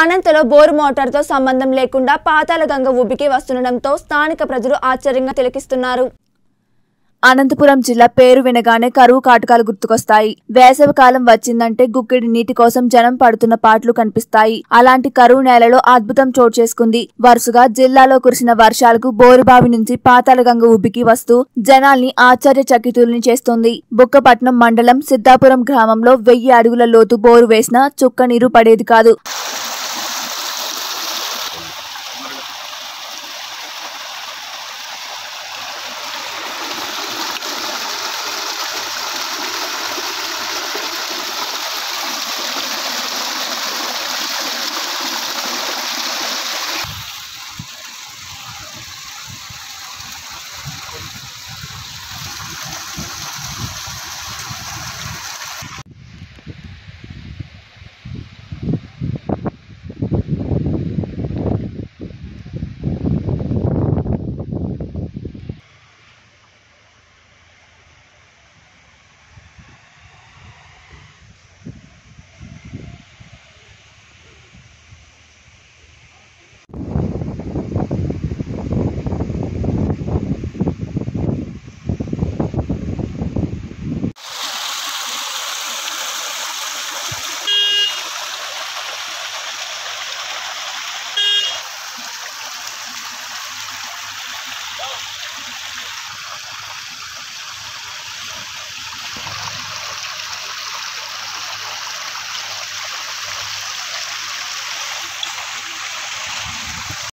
అనంతలో bore motor తో సంబంధం లేకుండా పాతాళగంగ ఉబికి వస్తుండడంతో స్థానిక ప్రజలు ఆశ్చర్యంగా తిలకిస్తున్నారు। అనంతపురం జిల్లా పేరు వినగానే కరువు కాటకాలు గుర్తుకొస్తాయి। వేసవి కాలం వచ్చిందంటే గుక్కిడి నీటి కోసం జనం పడుతున్న పాటలు కనిపిస్తాయి। అలాంటి కరువు నేలలో అద్భుతం చోటు చేసుకుంది। వరుసగా జిల్లాలో కురిసిన వర్షాలకు బోరుబావి నుంచి పాతాళగంగ ఉబికి వస్తూ జనాల్ని ఆశ్చర్యచకితుల్ని చేస్తుంది। బుక్కపట్నం మండలం సిద్ధాపురం గ్రామంలో 1000 అడుగుల లోతు బోరు వేసినా చుక్క నీరు పడేది కాదు।